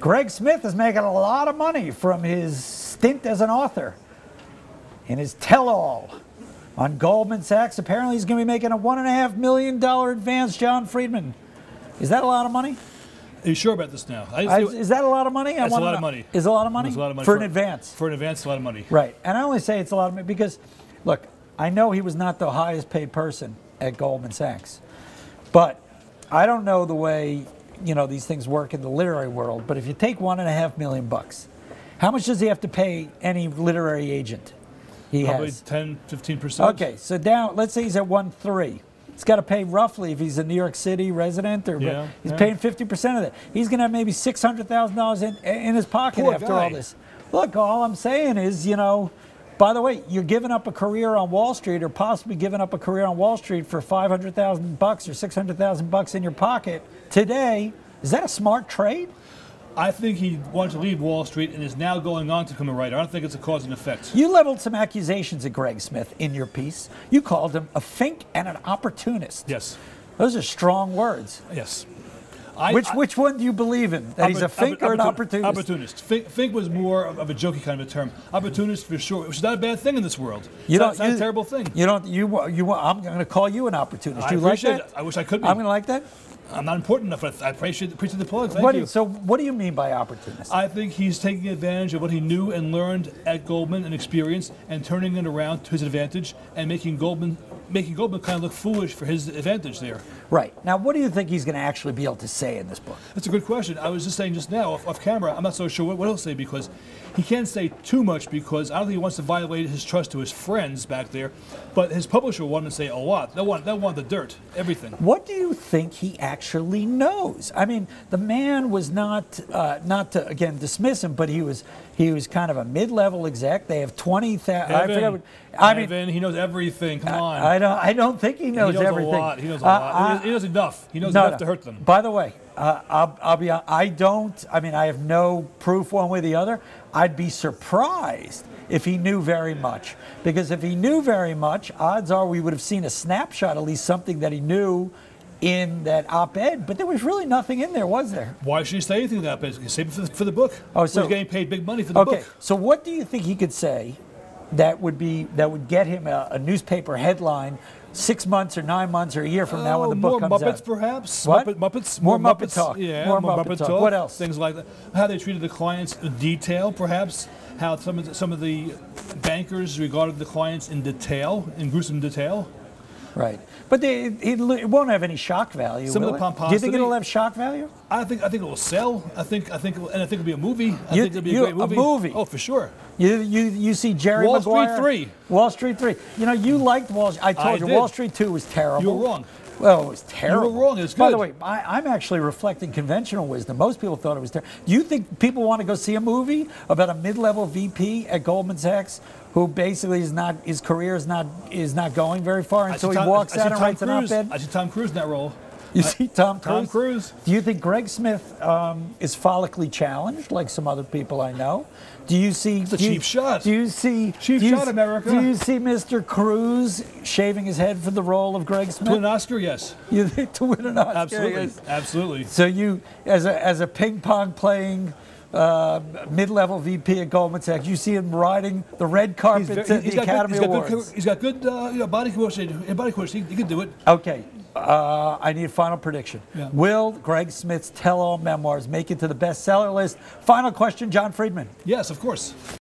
Greg Smith is making a lot of money from his stint as an author in his tell-all on Goldman Sachs. Apparently he's going to be making a $1.5 million advance. John Friedman, is that a lot of money? Are you sure about this now? Is that a lot of money? That's a lot of money. Is a lot of money? For an advance. For an advance, a lot of money. Right. And I only say it's a lot of money because, look, I know he was not the highest paid person at Goldman Sachs. But I don't know the way, you know, these things work in the literary world. But if you take $1.5 million, how much does he have to pay any literary agent? He probably has 10, 15%. Okay. So now let's say he's at 1.3. He's got to pay roughly, if he's a New York City resident, or he's paying 50% of it. He's going to have maybe $600,000 in his pocket all this. Look, all I'm saying is, you know, by the way, you're giving up a career on Wall Street, or possibly giving up a career on Wall Street for $500,000 or $600,000 in your pocket today. Is that a smart trade? I think he wanted to leave Wall Street and is now going on to become a writer. I don't think it's a cause and effect. You leveled some accusations at Greg Smith in your piece. You called him a fink and an opportunist. Yes. Those are strong words. Yes. Which one do you believe in? That he's a fink or an opportunist? Opportunist. Fink was more of a jokey kind of a term. Opportunist for sure, which is not a bad thing in this world. It's not a terrible thing. I'm going to call you an opportunist. You like that? I wish I could be. I'm going to like that? I'm not important enough. I appreciate the plug. Thank you. So what do you mean by opportunist? I think he's taking advantage of what he knew and learned at Goldman and experienced, and turning it around to his advantage, and making Goldman kind of look foolish for his advantage there. Right. Now, what do you think he's going to actually be able to say in this book? That's a good question. I was just saying just now, off camera, I'm not so sure what he'll say, because he can't say too much, because I don't think he wants to violate his trust to his friends back there, but his publisher wanted to say a lot. They want the dirt, everything. What do you think he actually knows? I mean, the man was not, not to, again, dismiss him, but he was kind of a mid-level exec. They have 20,000. I mean, he knows everything. Come on. I don't think he knows everything. He knows a lot. He knows enough. He knows enough to hurt them. By the way, I'll be honest. I have no proof one way or the other. I'd be surprised if he knew very much, because if he knew very much, odds are we would have seen a snapshot, at least something that he knew in that op-ed. But there was really nothing in there, was there? Why should he say anything in that op-ed? He saved it for the book. Oh, so he's getting paid big money for the book. Okay. So what do you think he could say that would get him a newspaper headline 6 months or 9 months or a year from now when the book comes out? Perhaps? What? Muppets, more Muppet talk. Yeah, more Muppet talk. What else? Things like that. How they treated the clients in detail, perhaps. How some of the bankers regarded the clients in detail, in gruesome detail. Right, but it won't have any shock value. Some of the pomposity. Do you think it'll have shock value? I think it will sell. I think it'll be a movie. I think it'll be a great movie. A movie. Oh, for sure. You see Jerry Maguire. Wall Street 3. You know, you liked Wall Street. I told you Wall Street 2 was terrible. You were wrong. Well, it was terrible. You were wrong. It was good. By the way, I'm actually reflecting conventional wisdom. Most people thought it was terrible. Do you think people want to go see a movie about a mid-level VP at Goldman Sachs who basically is not, his career is not going very far, and so he walks out and writes an op-ed? I see Tom Cruise in that role. You see Tom Cruise? Tom Cruise. Do you think Greg Smith is follically challenged, like some other people I know? Do you see... It's a cheap shot. Do you see... Cheap shot, America. Do you see Mr. Cruise shaving his head for the role of Greg Smith? To win an Oscar, yes. You think to win an Oscar? Absolutely. Yes. Absolutely. So you, as a ping-pong playing... mid-level VP at Goldman Sachs. You see him riding the red carpet at the Academy Awards. He's got good body coercion. He can do it. Okay. I need a final prediction. Yeah. Will Greg Smith's tell-all memoirs make it to the bestseller list? Final question, John Friedman. Yes, of course.